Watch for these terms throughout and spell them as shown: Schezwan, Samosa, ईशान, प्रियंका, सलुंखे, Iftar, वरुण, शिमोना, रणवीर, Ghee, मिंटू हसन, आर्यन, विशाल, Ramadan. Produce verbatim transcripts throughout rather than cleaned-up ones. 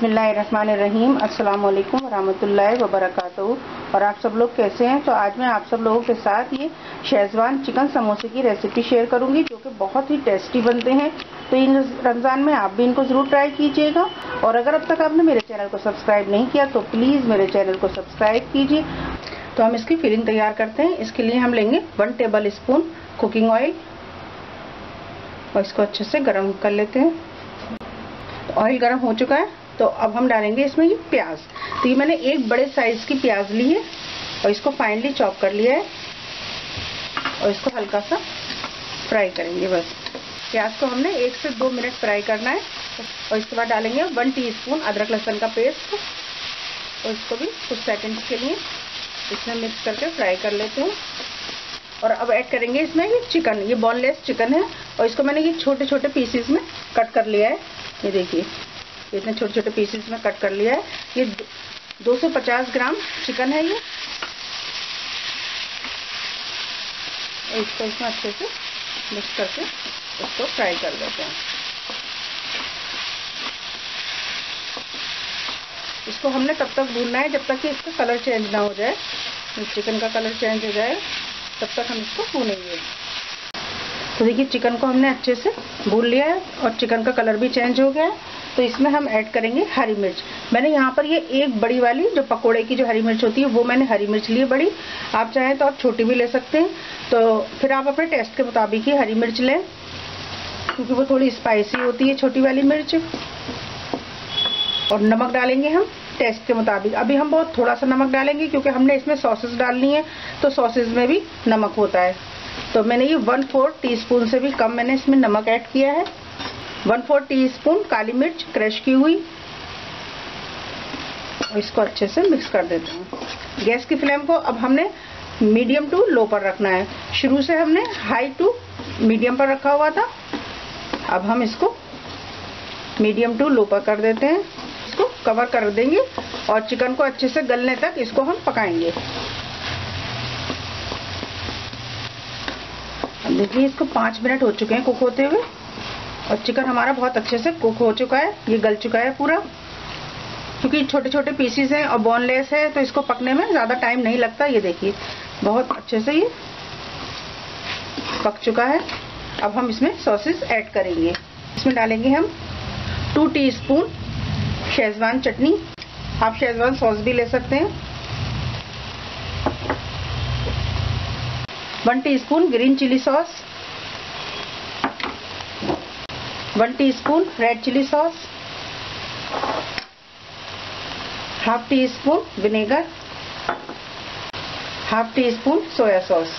बिस्मिल्लाहिर्रहमानिर्रहीम अस्सलाम वालेकुम रहमतुल्लाहि व बरकातहू। और आप सब लोग कैसे हैं? तो आज मैं आप सब लोगों के साथ ये शेजवान चिकन समोसे की रेसिपी शेयर करूंगी जो कि बहुत ही टेस्टी बनते हैं। तो इन रमज़ान में आप भी इनको ज़रूर ट्राई कीजिएगा। और अगर अब तक आपने मेरे चैनल को सब्सक्राइब नहीं किया तो प्लीज़ मेरे चैनल को सब्सक्राइब कीजिए। तो हम इसकी फिलिंग तैयार करते हैं। इसके लिए हम लेंगे one tablespoon cooking oil और इसको अच्छे से गर्म कर लेते हैं। ऑयल गरम हो चुका है तो अब हम डालेंगे इसमें ये प्याज। तो ये मैंने एक बड़े साइज की प्याज ली है और इसको फाइनली चॉप कर लिया है और इसको हल्का सा फ्राई करेंगे। बस प्याज को हमने एक से दो मिनट फ्राई करना है। और इसके बाद डालेंगे वन टीस्पून अदरक लहसुन का पेस्ट और इसको भी कुछ सेकंड्स के लिए इसमें मिक्स करके फ्राई कर लेते हैं। और अब ऐड करेंगे इसमें ये चिकन। ये बोनलेस चिकन है और इसको मैंने ये छोटे छोटे पीसेस में कट कर लिया है। ये देखिए इतने छोटे छोटे पीसेस में कट कर लिया है। ये दो सौ पचास ग्राम चिकन है ये। और इसको इसमें अच्छे से मिक्स करके इसको फ्राई कर लेते हैं। इसको हमने तब तक भूनना है जब तक कि इसका कलर चेंज ना हो जाए। चिकन का कलर चेंज हो जाए तब तक हम इसको भूनेंगे। तो देखिए चिकन को हमने अच्छे से भून लिया है और चिकन का कलर भी चेंज हो गया है। तो इसमें हम ऐड करेंगे हरी मिर्च। मैंने यहाँ पर ये एक बड़ी वाली जो पकोड़े की जो हरी मिर्च होती है वो मैंने हरी मिर्च ली बड़ी। आप चाहें तो आप छोटी भी ले सकते हैं। तो फिर आप अपने टेस्ट के मुताबिक ही हरी मिर्च लें क्योंकि वो थोड़ी स्पाइसी होती है छोटी वाली मिर्च। और नमक डालेंगे हम टेस्ट के मुताबिक। अभी हम बहुत थोड़ा सा नमक डालेंगे क्योंकि हमने इसमें सॉसेस डालनी है तो सॉसेस में भी नमक होता है। तो मैंने ये वन फोर टीस्पून से भी कम मैंने इसमें नमक ऐड किया है। वन फोर टीस्पून काली मिर्च क्रश की हुई। और इसको अच्छे से मिक्स कर देते हैं। गैस की फ्लेम को अब हमने मीडियम टू लो पर रखना है। शुरू से हमने हाई टू मीडियम पर रखा हुआ था, अब हम इसको मीडियम टू लो पर कर देते हैं। इसको कवर कर देंगे और चिकन को अच्छे से गलने तक इसको हम पकाएंगे। देखिए इसको पाँच मिनट हो चुके हैं कुक होते हुए और चिकन हमारा बहुत अच्छे से कुक हो चुका है। ये गल चुका है पूरा क्योंकि छोटे छोटे पीसीस हैं और बोनलेस है तो इसको पकने में ज़्यादा टाइम नहीं लगता। ये देखिए बहुत अच्छे से ये पक चुका है। अब हम इसमें सॉसेस ऐड करेंगे। इसमें डालेंगे हम टू टीस्पून शेजवान चटनी। आप शेजवान सॉस भी ले सकते हैं। One teaspoon green chilli sauce, one teaspoon red chilli sauce, half teaspoon vinegar, half teaspoon soya sauce.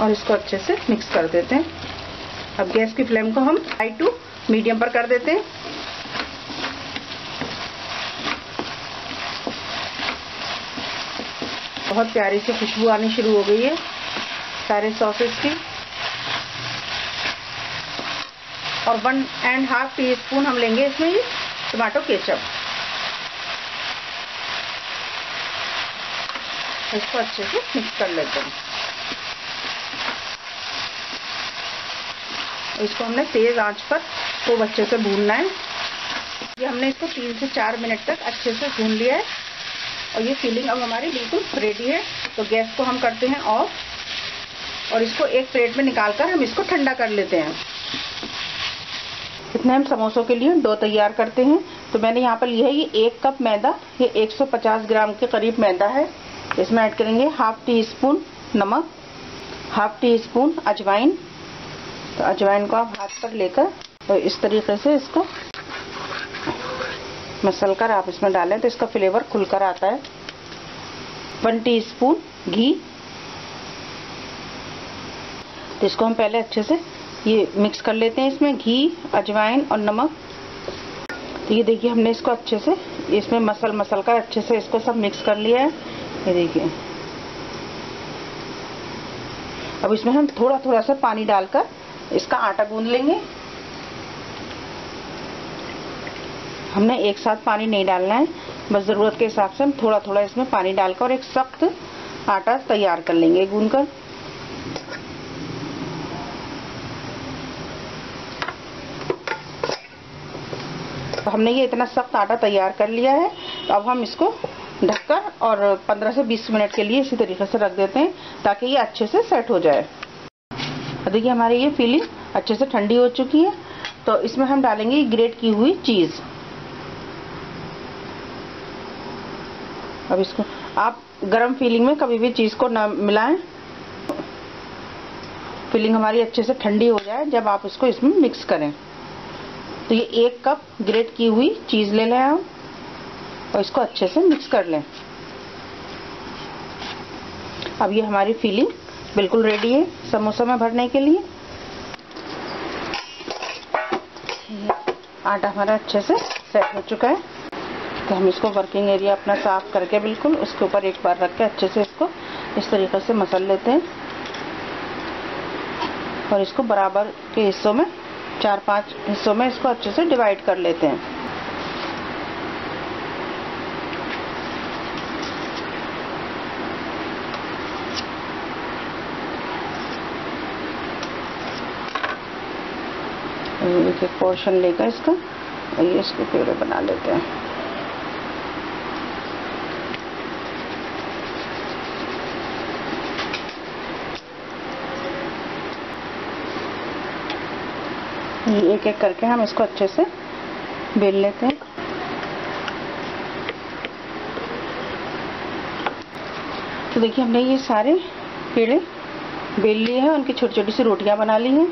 और इसको अच्छे से मिक्स कर देते हैं। अब गैस की फ्लेम को हम हाई टू मीडियम पर कर देते हैं। बहुत प्यारी से खुशबू आनी शुरू हो गई है सारे सॉसेस की। और one and half teaspoon हम लेंगे इसमें टमाटो केचप। इसको अच्छे से मिक्स कर लेते हैं। इसको हमने तेज आंच पर खूब अच्छे से भूनना है। ये हमने इसको तीन से चार मिनट तक अच्छे से भून लिया है और ये फिलिंग अब हमारी बिल्कुल रेडी है। तो गैस को हम करते हैं ऑफ और इसको एक प्लेट में निकाल कर हम इसको ठंडा कर लेते हैं। इतने हम समोसों के लिए डो तैयार करते हैं। तो मैंने यहाँ पर लिया है ये एक कप मैदा। ये एक सौ पचास ग्राम के करीब मैदा है। इसमें ऐड करेंगे हाफ टी स्पून नमक, हाफ टी स्पून अजवाइन। तो अजवाइन को आप हाथ पर लेकर तो इस तरीके से इसको मसल कर आप इसमें डालें तो इसका फ्लेवर खुलकर आता है। वन टीस्पून घी। तो इसको हम पहले अच्छे से ये मिक्स कर लेते हैं इसमें घी अजवाइन और नमक। तो ये देखिए हमने इसको अच्छे से इसमें मसल मसल कर अच्छे से इसको सब मिक्स कर लिया है। ये देखिए अब इसमें हम थोड़ा थोड़ा सा पानी डालकर इसका आटा गूंद लेंगे। हमने एक साथ पानी नहीं डालना है, बस ज़रूरत के हिसाब से हम थोड़ा थोड़ा इसमें पानी डालकर और एक सख्त आटा तैयार कर लेंगे गूंदकर। तो हमने ये इतना सख्त आटा तैयार कर लिया है। तो अब हम इसको ढककर और पंद्रह से बीस मिनट के लिए इसी तरीके से रख देते हैं ताकि ये अच्छे से सेट हो जाए। देखिए हमारी ये फीलिंग अच्छे से ठंडी हो चुकी है। तो इसमें हम डालेंगे ग्रेट की हुई चीज़। अब इसको आप गरम फीलिंग में कभी भी चीज़ को ना मिलाएं। फीलिंग हमारी अच्छे से ठंडी हो जाए जब आप इसको इसमें मिक्स करें। तो ये एक कप ग्रेट की हुई चीज़ ले लें आप और इसको अच्छे से मिक्स कर लें। अब ये हमारी फीलिंग बिल्कुल रेडी है समोसा में भरने के लिए। आटा हमारा अच्छे से सेट हो चुका है। तो हम इसको वर्किंग एरिया अपना साफ करके बिल्कुल उसके ऊपर एक बार रख के अच्छे से इसको इस तरीके से मसल लेते हैं और इसको बराबर के हिस्सों में चार पांच हिस्सों में इसको अच्छे से डिवाइड कर लेते हैं। एक एक पोर्शन लेकर इसका ये इसको प्यूरे बना लेते हैं। ये एक एक करके हम इसको अच्छे से बेल लेते हैं। तो देखिए हमने ये सारे पेड़े बेल लिए हैं, उनकी छोटी छोटी सी रोटियां बना ली हैं।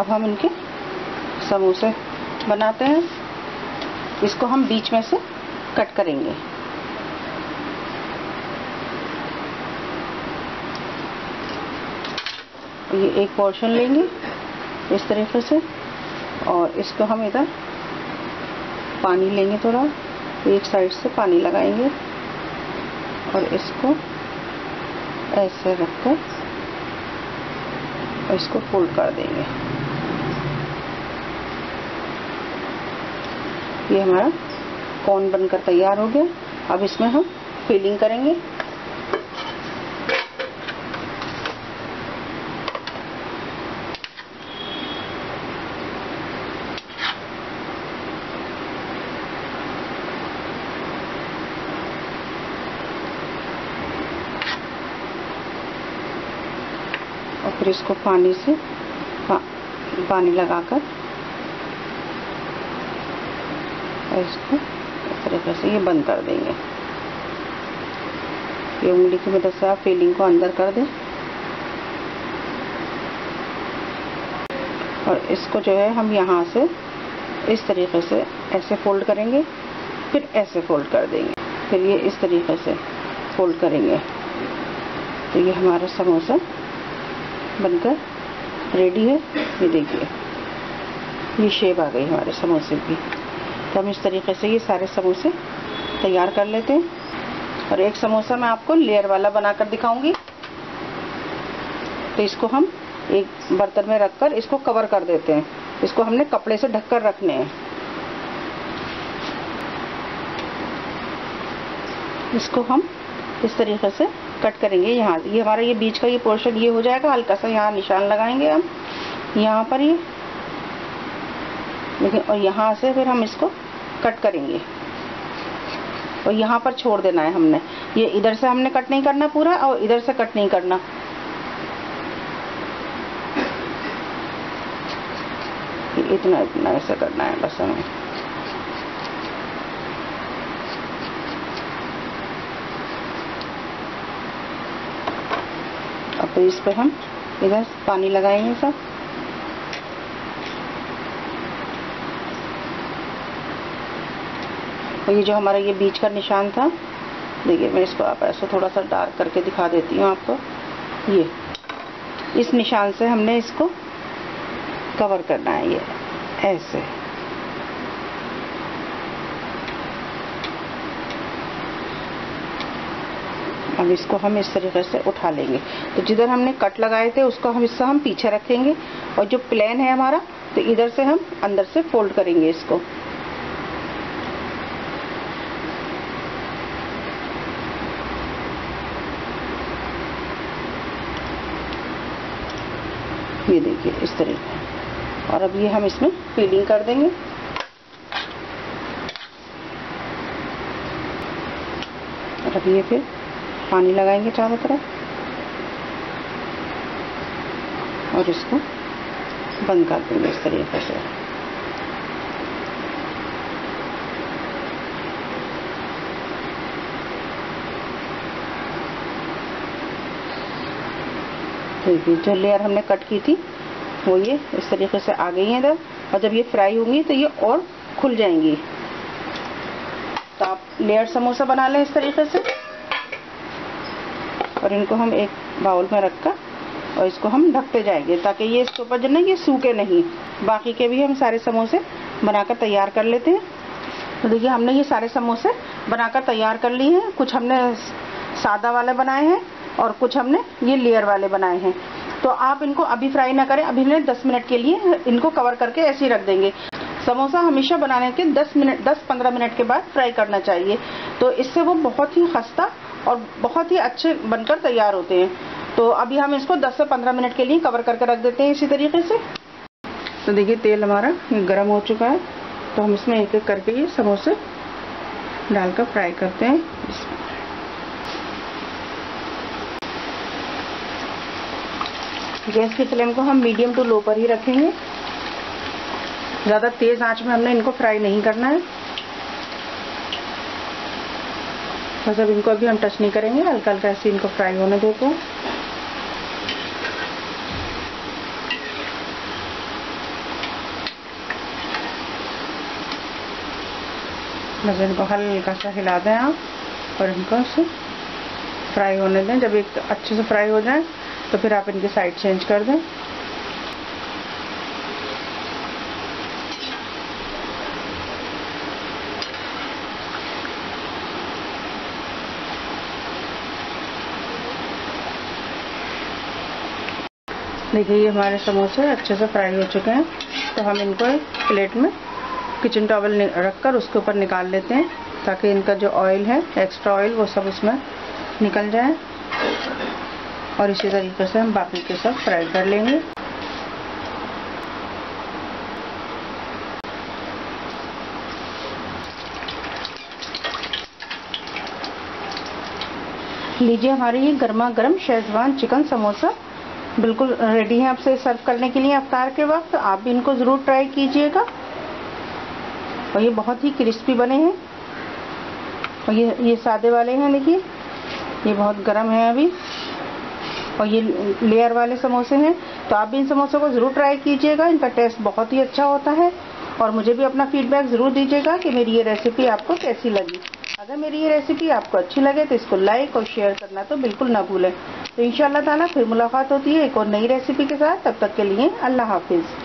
अब हम इनके समोसे बनाते हैं। इसको हम बीच में से कट करेंगे। ये एक पोर्शन लेंगे इस तरीके से और इसको हम इधर पानी लेंगे, थोड़ा एक साइड से पानी लगाएंगे और इसको ऐसे रखकर और इसको फोल्ड कर देंगे। ये हमारा कॉर्न बनकर तैयार हो गया। अब इसमें हम फिलिंग करेंगे। और फिर इसको पानी से पा, पानी लगाकर और इसको इस तरीके से ये बंद कर देंगे। ये उंगली की मदद से आप फीलिंग को अंदर कर दें और इसको जो है हम यहाँ से इस तरीके से ऐसे फोल्ड करेंगे, फिर ऐसे फोल्ड कर देंगे, फिर ये इस तरीके से फोल्ड करेंगे। तो ये हमारा समोसा बनकर रेडी है। ये देखिए ये शेप आ गई हमारे समोसे की। तो हम इस तरीके से ये सारे समोसे तैयार कर लेते हैं और एक समोसा मैं आपको लेयर वाला बनाकर दिखाऊंगी। तो इसको हम एक बर्तन में रखकर इसको कवर कर देते हैं। इसको हमने कपड़े से ढककर रखने हैं। इसको हम इस तरीके से कट करेंगे। यहाँ ये हमारा ये बीच का ये पोर्शन ये हो जाएगा। हल्का सा यहाँ निशान लगाएंगे हम यहाँ पर ये, लेकिन और यहाँ से फिर हम इसको कट करेंगे और यहाँ पर छोड़ देना है हमने। ये इधर से हमने कट नहीं करना पूरा और इधर से कट नहीं करना। ये इतना इतना ऐसे करना है बस हमें। अब इस पे हम इधर पानी लगाएंगे सब। और ये जो हमारा ये बीच का निशान था, देखिए मैं इसको आप ऐसे थोड़ा सा डार्क करके दिखा देती हूँ आपको। ये इस निशान से हमने इसको कवर करना है। ये ऐसे अब इसको हम इस तरीके से उठा लेंगे। तो जिधर हमने कट लगाए थे उसको हम इससे हम पीछे रखेंगे और जो प्लेन है हमारा तो इधर से हम अंदर से फोल्ड करेंगे इसको। ये देखिए इस तरीके। और अब ये हम इसमें फीलिंग कर देंगे। रख दिए, फिर पानी लगाएंगे चारों तरफ और इसको बंद कर देंगे इस तरीके से। ठीक है, जो लेयर हमने कट की थी वो ये इस तरीके से आ गई है। तब और जब ये फ्राई होंगी तो ये और खुल जाएंगी। तो आप लेयर समोसा बना लें इस तरीके से और इनको हम एक बाउल में रखकर और इसको हम ढकते जाएंगे ताकि ये इसके ऊपर जो ना ये सूखे नहीं। बाकी के भी हम सारे समोसे बनाकर तैयार कर लेते हैं। तो देखिए हमने ये सारे समोसे बनाकर तैयार कर लिए हैं। कुछ हमने सादा वाले बनाए हैं और कुछ हमने ये लेयर वाले बनाए हैं। तो आप इनको अभी फ्राई ना करें, अभी हमने दस मिनट के लिए इनको कवर करके ऐसे ही रख देंगे। समोसा हमेशा बनाने के दस मिनट दस पंद्रह मिनट के बाद फ्राई करना चाहिए, तो इससे वो बहुत ही खस्ता और बहुत ही अच्छे बनकर तैयार होते हैं। तो अभी हम इसको दस से पंद्रह मिनट के लिए कवर करके रख देते हैं इसी तरीके से। तो देखिए तेल हमारा गर्म हो चुका है, तो हम इसमें एक एक करके ये समोसे डालकर फ्राई करते हैं। गैस की फ्लेम को हम मीडियम टू लो पर ही रखेंगे, ज़्यादा तेज़ आंच में हमने इनको फ्राई नहीं करना है। बस अब इनको अभी हम टच नहीं करेंगे, हल्का हल्का ऐसे इनको फ्राई होने देते हैं। बस इनको हल्का सा हिला दें आप और इनको ऐसे फ्राई होने दें। जब एक अच्छे से फ्राई हो जाए तो फिर आप इनकी साइड चेंज कर दें। देखिए ये हमारे समोसे अच्छे से फ्राई हो चुके हैं, तो हम इनको एक प्लेट में किचन टॉवल रखकर उसके ऊपर निकाल लेते हैं ताकि इनका जो ऑयल है, एक्स्ट्रा ऑयल, वो सब उसमें निकल जाए। और इसी तरीके से हम बाकी के सब फ्राई कर लेंगे। लीजिए हमारे ये गर्मा गर्म शेजवान चिकन समोसा बिल्कुल रेडी है आपसे सर्व करने के लिए इफ्तार के वक्त। आप भी इनको ज़रूर ट्राई कीजिएगा और ये बहुत ही क्रिस्पी बने हैं। और ये ये सादे वाले हैं, देखिए ये बहुत गर्म है अभी, और ये लेयर वाले समोसे हैं। तो आप भी इन समोसों को ज़रूर ट्राई कीजिएगा, इनका टेस्ट बहुत ही अच्छा होता है। और मुझे भी अपना फीडबैक ज़रूर दीजिएगा कि मेरी ये रेसिपी आपको कैसी लगी। अगर मेरी ये रेसिपी आपको अच्छी लगे तो इसको लाइक और शेयर करना तो बिल्कुल ना भूलें। तो इंशाअल्लाह ताला फिर मुलाकात होती है एक और नई रेसिपी के साथ। तब तक के लिए अल्लाह हाफिज़।